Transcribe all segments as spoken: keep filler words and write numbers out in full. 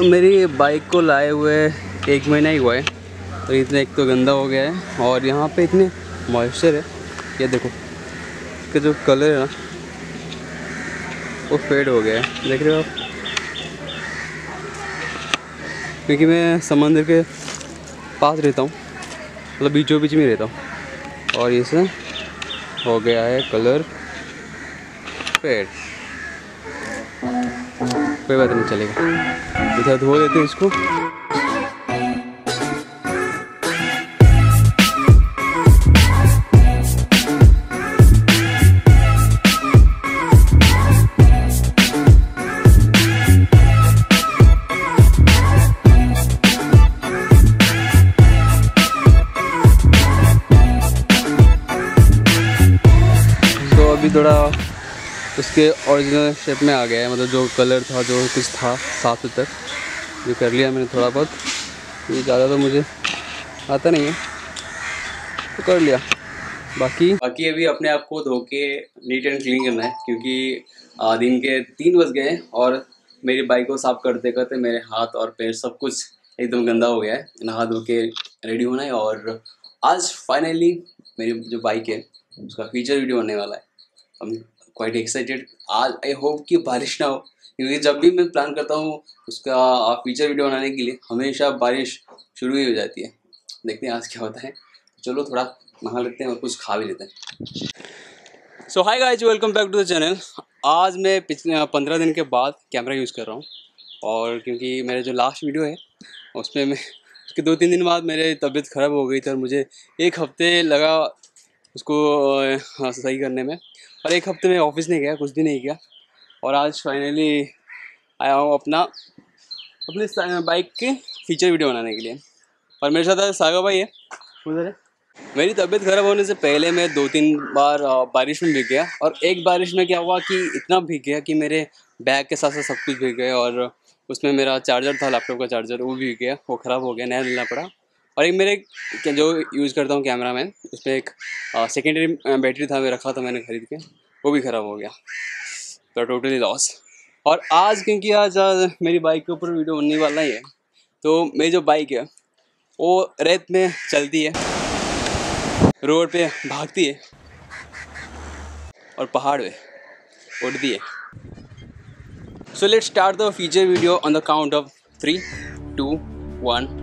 मेरी बाइक को लाए हुए एक महीना ही हुआ है, तो इतना एक तो गंदा हो गया है और यहाँ पे इतने मॉइस्चर है। ये देखो इसका जो कलर है ना वो फेड हो गया है, देख रहे हो आप। क्योंकि मैं समंदर के पास रहता हूँ, मतलब बीचों बीच में रहता हूँ, और इससे हो गया है कलर फेड। कोई बात नहीं, चलेगा। इधर धो लेते हैं इसको। थोड़ा उसके ओरिजिनल शेप में आ गया है, मतलब जो कलर था, जो कुछ था साफ तक ये कर लिया मैंने थोड़ा बहुत। ये ज़्यादा तो मुझे आता नहीं है तो कर लिया। बाकी बाकी अभी अपने आप को धो के नीट एंड क्लीन करना है, क्योंकि दिन के तीन बज गए हैं और मेरी बाइक को साफ करते करते मेरे हाथ और पैर सब कुछ एकदम गंदा हो गया है। नहा धो के रेडी होना है और आज फाइनली मेरी जो बाइक है उसका फीचर वीडियो होने वाला है। Quite excited. आज आई होप कि बारिश ना हो, क्योंकि जब भी मैं प्लान करता हूँ उसका फीचर वीडियो बनाने के लिए हमेशा बारिश शुरू ही हो जाती है। देखते हैं आज क्या होता है। चलो थोड़ा नहा लेते हैं और कुछ खा भी लेते हैं। So hi guys, welcome back to the channel. आज मैं पिछले पंद्रह दिन के बाद कैमरा यूज़ कर रहा हूँ, और क्योंकि मेरा जो लास्ट वीडियो है उसमें मैं उसके दो तीन दिन बाद मेरी तबीयत ख़राब हो गई थी और मुझे एक हफ्ते लगा उसको सही करने में, और एक हफ्ते में ऑफिस नहीं गया, कुछ भी नहीं किया। और आज फाइनली आया हूँ अपना अपने बाइक के फीचर वीडियो बनाने के लिए, और मेरे साथ सागर भाई है। उधर है। मेरी तबीयत ख़राब होने से पहले मैं दो तीन बार बारिश में भीग गया, और एक बारिश में क्या हुआ कि इतना भीग गया कि मेरे बैग के साथ साथ सब कुछ भीग गया, और उसमें मेरा चार्जर था, लैपटॉप का चार्जर, वो भीग गया, वो ख़राब हो गया, नया लेना पड़ा। और एक मेरे जो यूज़ करता हूँ कैमरा मैन, उसमें एक सेकेंडरी बैटरी था, मैं रखा था मैंने ख़रीद के, वो भी ख़राब हो गया, तो टोटली लॉस। और आज क्योंकि आज, आज मेरी बाइक के ऊपर वीडियो बनने वाला ही है, तो मेरी जो बाइक है वो रेत में चलती है, रोड पे भागती है और पहाड़ पे उड़ती है। So let's start the feature video on the count of three two one.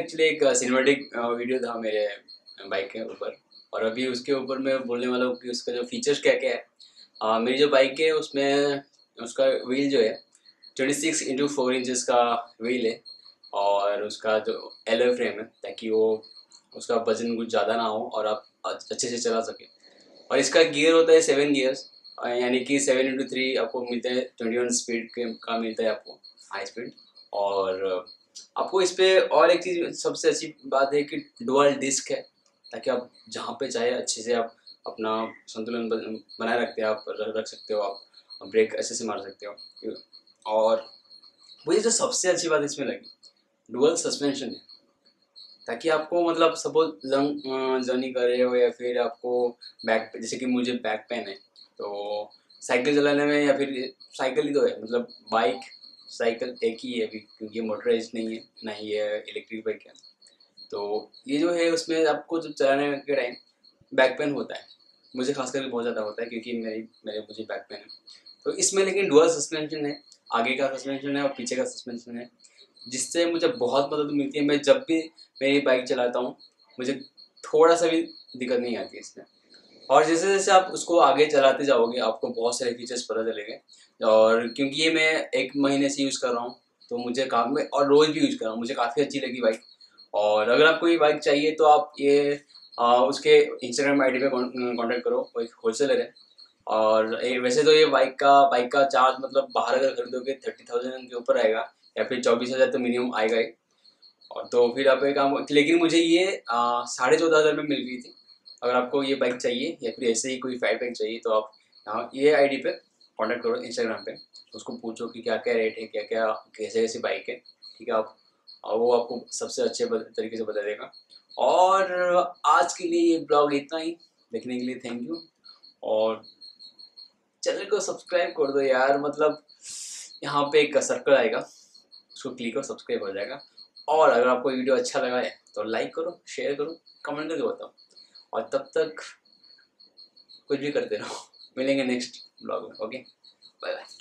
Actually एक सिनेमैटिक वीडियो था मेरे बाइक के ऊपर, और अभी उसके ऊपर मैं बोलने वाला हूँ कि उसका जो फीचर्स क्या क्या है। आ, मेरी जो बाइक है उसमें उसका व्हील जो है twenty six into four inches का व्हील है, और उसका जो एलॉय फ्रेम है ताकि वो उसका वजन कुछ ज़्यादा ना हो और आप अच्छे से चला सकें। और इसका गियर होता है सेवन गियर्स, यानी कि सेवन इंटू थ्री आपको मिलता है, ट्वेंटी वन स्पीड के का मिलता है आपको हाई स्पीड। और आपको इस पर और एक चीज़ सबसे अच्छी बात है कि डुअल डिस्क है, ताकि आप जहाँ पे चाहे अच्छे से आप अपना संतुलन बनाए रखते हैं, आप रख सकते हो, आप ब्रेक अच्छे से मार सकते हो। और मुझे जो सबसे अच्छी बात इसमें लगी डुअल सस्पेंशन है, ताकि आपको मतलब सपोज लॉन्ग जर्नी कर रहे हो या फिर आपको बैक, जैसे कि मुझे बैक पेन है तो साइकिल चलाने में, या फिर साइकिल ही तो है, मतलब बाइक साइकिल एक ही है अभी, क्योंकि ये मोटराइज नहीं है, ना ही ये इलेक्ट्रिक बाइक है। तो ये जो है उसमें आपको जब चलाने के टाइम बैक पेन होता है, मुझे खासकर बहुत ज़्यादा होता है क्योंकि मेरी मेरे मुझे बैक पेन है। तो इसमें लेकिन डुअल सस्पेंशन है, आगे का सस्पेंशन है और पीछे का सस्पेंशन है, जिससे मुझे बहुत मदद मिलती है। मैं जब भी मेरी बाइक चलाता हूँ मुझे थोड़ा सा भी दिक्कत नहीं आती इसमें। और जैसे जैसे आप उसको आगे चलाते जाओगे आपको बहुत सारे फीचर्स पता चलेंगे, और क्योंकि ये मैं एक महीने से यूज़ कर रहा हूँ तो मुझे काम में और रोज़ भी यूज़ कर रहा हूँ, मुझे काफ़ी अच्छी लगी बाइक। और अगर आपको ये बाइक चाहिए तो आप ये आ, उसके इंस्टाग्राम आई डी पे कॉन्टैक्ट करो, वो एक होलसेलर है। और वैसे तो ये बाइक का बाइक का चार्ज मतलब बाहर अगर खरीदोगे थर्टी थाउजेंड के ऊपर आएगा, या फिर चौबीस हज़ार तो मिनिमम आएगा ही। और तो फिर आप एक काम, लेकिन मुझे ये साढ़े चौदह हज़ार में मिल गई थी। अगर आपको ये बाइक चाहिए या फिर ऐसे ही कोई फैट बाइक चाहिए तो आप यहाँ ये आईडी पे कांटेक्ट करो इंस्टाग्राम पे, उसको पूछो कि क्या क्या रेट है, क्या क्या कैसे कैसी बाइक है, ठीक है। आप वो आपको सबसे अच्छे तरीके से बता देगा। और आज के लिए ये ब्लॉग इतना ही, देखने के लिए थैंक यू, और चैनल को सब्सक्राइब कर दो यार, मतलब यहाँ पे एक सर्कल आएगा उसको क्लिक करो, सब्सक्राइब हो जाएगा। और अगर आपको वीडियो अच्छा लगा है तो लाइक करो, शेयर करो, कमेंट करके बताओ, और तब तक कुछ भी करते रहो। मिलेंगे नेक्स्ट ब्लॉग में, ओके, बाय बाय।